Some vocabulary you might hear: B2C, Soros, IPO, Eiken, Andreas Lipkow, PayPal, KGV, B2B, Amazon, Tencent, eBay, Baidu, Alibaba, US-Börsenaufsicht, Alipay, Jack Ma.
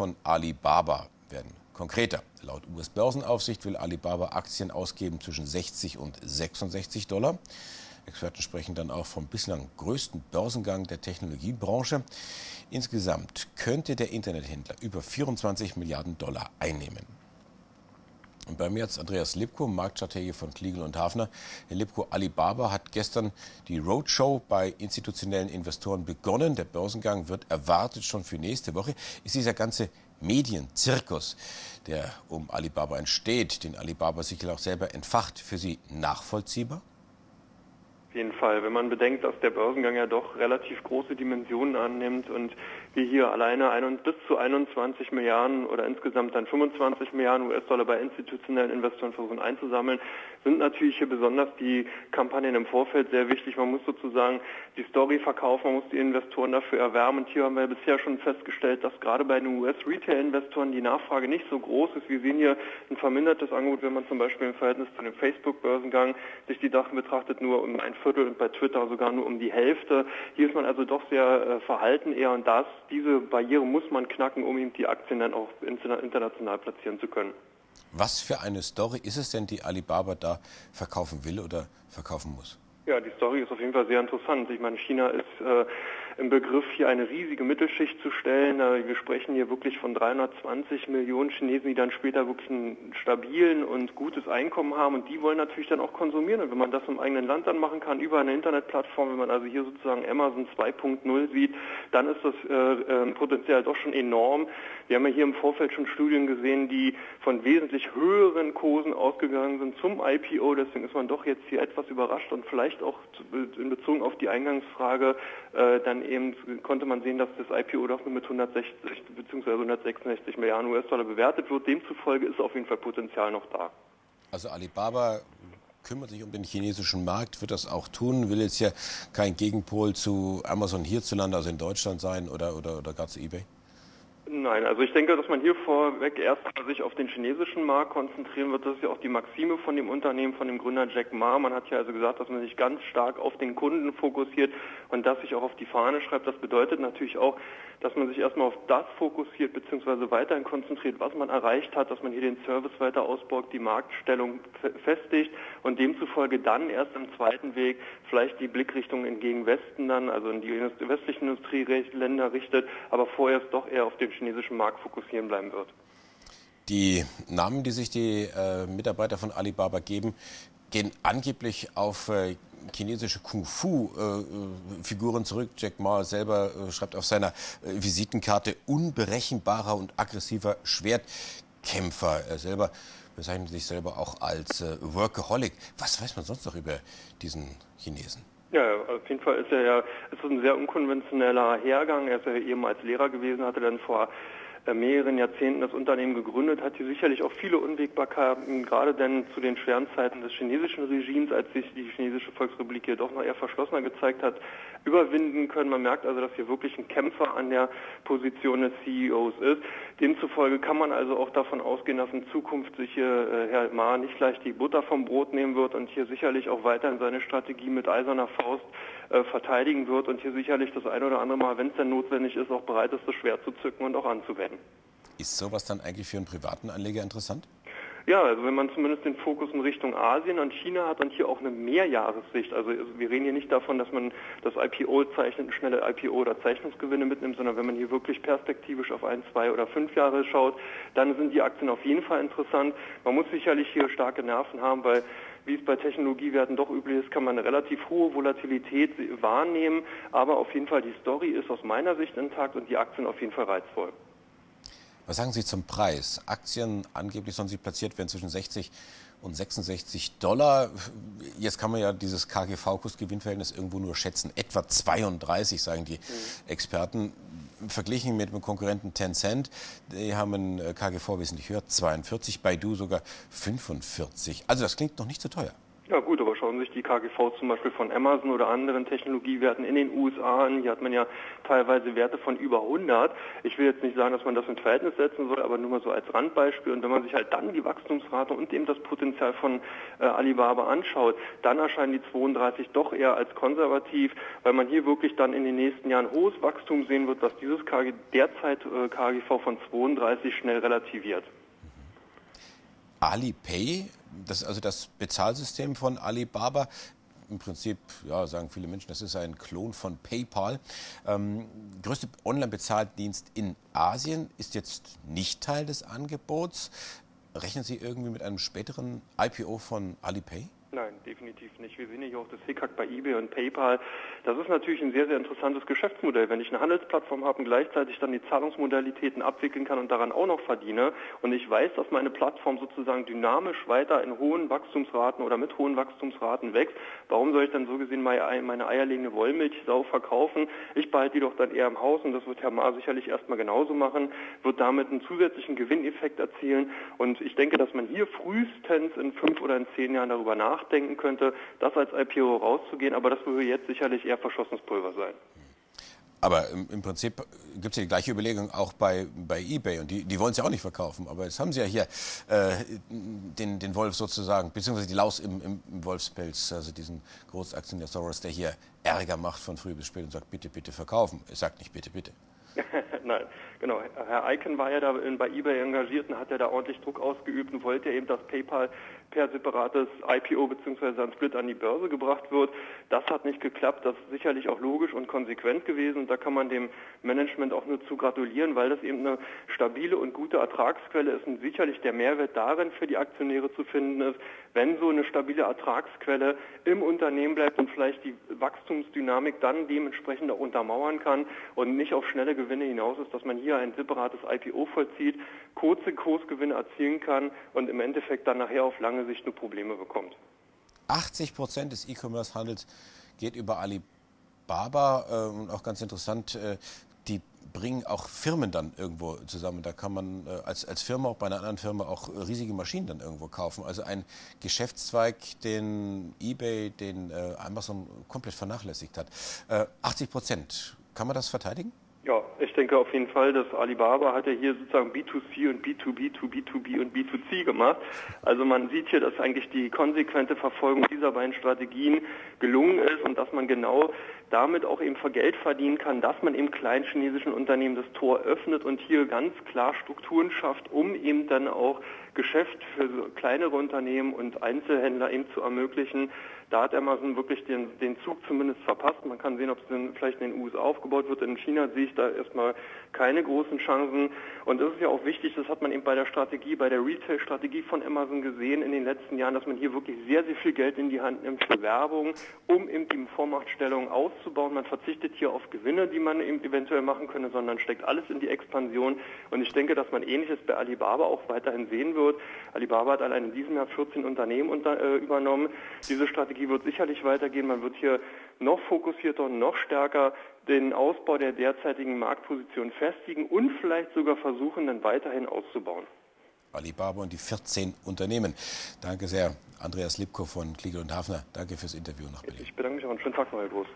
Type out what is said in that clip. von Alibaba werden konkreter. Laut US-Börsenaufsicht will Alibaba Aktien ausgeben zwischen 60 und 66 $. Experten sprechen dann auch vom bislang größten Börsengang der Technologiebranche. Insgesamt könnte der Internethändler über 24 Milliarden $ einnehmen. Und bei mir jetzt Andreas Lipkow, Marktstratege von Kliegel & Hafner. Herr Lipkow, Alibaba hat gestern die Roadshow bei institutionellen Investoren begonnen. Der Börsengang wird erwartet schon für nächste Woche. Ist dieser ganze Medienzirkus, der um Alibaba entsteht, den Alibaba sicher auch selber entfacht, für Sie nachvollziehbar? Auf jeden Fall, wenn man bedenkt, dass der Börsengang ja doch relativ große Dimensionen annimmt und wir hier alleine bis zu 21 Milliarden oder insgesamt dann 25 Milliarden US-Dollar bei institutionellen Investoren versuchen einzusammeln, sind natürlich hier besonders die Kampagnen im Vorfeld sehr wichtig. Man muss sozusagen die Story verkaufen, man muss die Investoren dafür erwärmen. Und hier haben wir bisher schon festgestellt, dass gerade bei den US-Retail-Investoren die Nachfrage nicht so groß ist. Wir sehen hier ein vermindertes Angebot, wenn man zum Beispiel im Verhältnis zu dem Facebook-Börsengang sich die Sachen betrachtet, nur um ein Viertel und bei Twitter sogar nur um die Hälfte. Hier ist man also doch sehr verhalten eher und diese Barriere muss man knacken, um eben die Aktien dann auch international platzieren zu können. Was für eine Story ist es denn, die Alibaba da verkaufen will oder verkaufen muss? Ja, die Story ist auf jeden Fall sehr interessant. Ich meine, China ist im Begriff, hier eine riesige Mittelschicht zu stellen. Wir sprechen hier wirklich von 320 Millionen Chinesen, die dann später wirklich ein stabilen und gutes Einkommen haben. Und die wollen natürlich dann auch konsumieren. Und wenn man das im eigenen Land dann machen kann, über eine Internetplattform, wenn man also hier sozusagen Amazon 2.0 sieht, dann ist das Potenzial doch schon enorm. Wir haben ja hier im Vorfeld schon Studien gesehen, die von wesentlich höheren Kursen ausgegangen sind zum IPO. Deswegen ist man doch jetzt hier etwas überrascht und vielleicht auch in Bezug auf die Eingangsfrage, dann eben konnte man sehen, dass das IPO doch nur mit 160 bzw. 166 Milliarden US-Dollar bewertet wird. Demzufolge ist auf jeden Fall Potenzial noch da. Also Alibaba kümmert sich um den chinesischen Markt, wird das auch tun, will jetzt ja kein Gegenpol zu Amazon hierzulande, also in Deutschland sein oder gar zu eBay? Nein, also ich denke, dass man hier vorweg erstmal sich auf den chinesischen Markt konzentrieren wird. Das ist ja auch die Maxime von dem Unternehmen, von dem Gründer Jack Ma. Man hat ja also gesagt, dass man sich ganz stark auf den Kunden fokussiert und das sich auch auf die Fahne schreibt. Das bedeutet natürlich auch, dass man sich erstmal auf das fokussiert bzw. weiterhin konzentriert, was man erreicht hat, dass man hier den Service weiter ausbaut, die Marktstellung festigt und demzufolge dann erst im zweiten Weg vielleicht die Blickrichtung in gegen Westen dann, also in die westlichen Industrieländer richtet, aber vorerst doch eher auf den chinesischen Markt fokussieren bleiben wird. Die Namen, die sich die Mitarbeiter von Alibaba geben, gehen angeblich auf chinesische Kung-Fu-Figuren zurück. Jack Ma selber schreibt auf seiner Visitenkarte unberechenbarer und aggressiver Schwertkämpfer. Er selber bezeichnet sich selber auch als Workaholic. Was weiß man sonst noch über diesen Chinesen? Ja, auf jeden Fall ist er ja, ist ein sehr unkonventioneller Hergang. Er ist ja eben als Lehrer gewesen, hatte dann vor mehreren Jahrzehnten das Unternehmen gegründet, hat hier sicherlich auch viele Unwägbarkeiten, gerade denn zu den schweren Zeiten des chinesischen Regimes, als sich die chinesische Volksrepublik hier doch noch eher verschlossener gezeigt hat, überwinden können. Man merkt also, dass hier wirklich ein Kämpfer an der Position des CEOs ist. Demzufolge kann man also auch davon ausgehen, dass in Zukunft sich hier Herr Ma nicht leicht die Butter vom Brot nehmen wird und hier sicherlich auch weiterhin seine Strategie mit eiserner Faust verteidigen wird und hier sicherlich das ein oder andere Mal, wenn es denn notwendig ist, auch bereit ist, das Schwert zu zücken und auch anzuwenden. Ist sowas dann eigentlich für einen privaten Anleger interessant? Ja, also wenn man zumindest den Fokus in Richtung Asien und China hat und hier auch eine Mehrjahressicht, also wir reden hier nicht davon, dass man das IPO zeichnet, schnelle IPO oder Zeichnungsgewinne mitnimmt, sondern wenn man hier wirklich perspektivisch auf 1, 2 oder 5 Jahre schaut, dann sind die Aktien auf jeden Fall interessant. Man muss sicherlich hier starke Nerven haben, weil wie es bei Technologiewerten doch üblich ist, kann man eine relativ hohe Volatilität wahrnehmen, aber auf jeden Fall die Story ist aus meiner Sicht intakt und die Aktien auf jeden Fall reizvoll. Was sagen Sie zum Preis? Aktien, angeblich sollen sie platziert werden zwischen 60 und 66 $. Jetzt kann man ja dieses KGV-Kursgewinnverhältnis irgendwo nur schätzen. Etwa 32, sagen die Experten. Verglichen mit dem Konkurrenten Tencent, die haben ein KGV wesentlich höher, 42, Baidu sogar 45. Also das klingt noch nicht so teuer. Ja gut, aber schauen Sie sich die KGV zum Beispiel von Amazon oder anderen Technologiewerten in den USA an. Hier hat man ja teilweise Werte von über 100. Ich will jetzt nicht sagen, dass man das ins Verhältnis setzen soll, aber nur mal so als Randbeispiel. Und wenn man sich halt dann die Wachstumsrate und eben das Potenzial von Alibaba anschaut, dann erscheinen die 32 doch eher als konservativ, weil man hier wirklich dann in den nächsten Jahren hohes Wachstum sehen wird, was dieses KGV von 32 schnell relativiert. Alipay, das ist also das Bezahlsystem von Alibaba. Im Prinzip, ja, sagen viele Menschen, das ist ein Klon von PayPal. Größte Online-Bezahldienst in Asien ist jetzt nicht Teil des Angebots. Rechnen Sie irgendwie mit einem späteren IPO von Alipay? Nein, definitiv nicht. Wir sehen ja auch das Hickhack bei eBay und PayPal. Das ist natürlich ein sehr, sehr interessantes Geschäftsmodell. Wenn ich eine Handelsplattform habe und gleichzeitig dann die Zahlungsmodalitäten abwickeln kann und daran auch noch verdiene und ich weiß, dass meine Plattform sozusagen dynamisch weiter in hohen Wachstumsraten oder mit hohen Wachstumsraten wächst, warum soll ich dann so gesehen meine eierlegende Wollmilchsau verkaufen? Ich behalte die doch dann eher im Haus und das wird Herr Ma sicherlich erstmal genauso machen, wird damit einen zusätzlichen Gewinneffekt erzielen und ich denke, dass man hier frühestens in 5 oder in 10 Jahren darüber nachdenken könnte, das als IPO rauszugehen, aber das würde jetzt sicherlich eher verschossenes Pulver sein. Aber im Prinzip gibt es ja die gleiche Überlegung auch bei eBay und die wollen es ja auch nicht verkaufen, aber jetzt haben sie ja hier den Wolf sozusagen, beziehungsweise die Laus im Wolfspelz, also diesen Großaktionär Soros, der hier Ärger macht von früh bis spät und sagt, bitte, bitte verkaufen. Er sagt nicht, bitte, bitte. Nein, genau. Herr Eiken war ja da bei eBay engagiert und hat ja da ordentlich Druck ausgeübt und wollte ja eben, dass PayPal per separates IPO bzw. ein Split an die Börse gebracht wird. Das hat nicht geklappt. Das ist sicherlich auch logisch und konsequent gewesen. Und da kann man dem Management auch nur zu gratulieren, weil das eben eine stabile und gute Ertragsquelle ist und sicherlich der Mehrwert darin für die Aktionäre zu finden ist, wenn so eine stabile Ertragsquelle im Unternehmen bleibt und vielleicht die Wachstumsdynamik dann dementsprechend auch untermauern kann und nicht auf schnelle Gewinne hinaus ist, dass man hier ein separates IPO vollzieht, kurze Kursgewinne erzielen kann und im Endeffekt dann nachher auf lange Sicht nur Probleme bekommt. 80% des E-Commerce-Handels geht über Alibaba und auch ganz interessant, die bringen auch Firmen dann irgendwo zusammen. Da kann man als Firma, auch bei einer anderen Firma, auch riesige Maschinen dann irgendwo kaufen. Also ein Geschäftszweig, den eBay, den Amazon komplett vernachlässigt hat. 80%, kann man das verteidigen? Ja, ich denke auf jeden Fall, dass Alibaba hat ja hier sozusagen B2C und B2B, B2B und B2C gemacht. Also man sieht hier, dass eigentlich die konsequente Verfolgung dieser beiden Strategien gelungen ist und dass man genau damit auch eben Geld verdienen kann, dass man eben kleinen chinesischen Unternehmen das Tor öffnet und hier ganz klar Strukturen schafft, um eben dann auch Geschäft für kleinere Unternehmen und Einzelhändler eben zu ermöglichen. Da hat Amazon wirklich den Zug zumindest verpasst. Man kann sehen, ob es denn vielleicht in den USA aufgebaut wird. In China sehe ich da erstmal keine großen Chancen. Und das ist ja auch wichtig, das hat man eben bei der Strategie, bei der Retail-Strategie von Amazon gesehen in den letzten Jahren, dass man hier wirklich sehr, sehr viel Geld in die Hand nimmt für Werbung, um eben die Vormachtstellung auszubauen. Man verzichtet hier auf Gewinne, die man eben eventuell machen könnte, sondern steckt alles in die Expansion. Und ich denke, dass man Ähnliches bei Alibaba auch weiterhin sehen wird. Alibaba hat allein in diesem Jahr 14 Unternehmen übernommen. Diese Strategie wird sicherlich weitergehen. Man wird hier noch fokussierter und noch stärker den Ausbau der derzeitigen Marktposition festigen und vielleicht sogar versuchen, dann weiterhin auszubauen. Alibaba und die 14 Unternehmen. Danke sehr, Andreas Lipkow von Kliegel & Hafner. Danke fürs Interview nach Berlin. Ich bedanke mich auch. Einen schönen Tag noch, Herr Groß.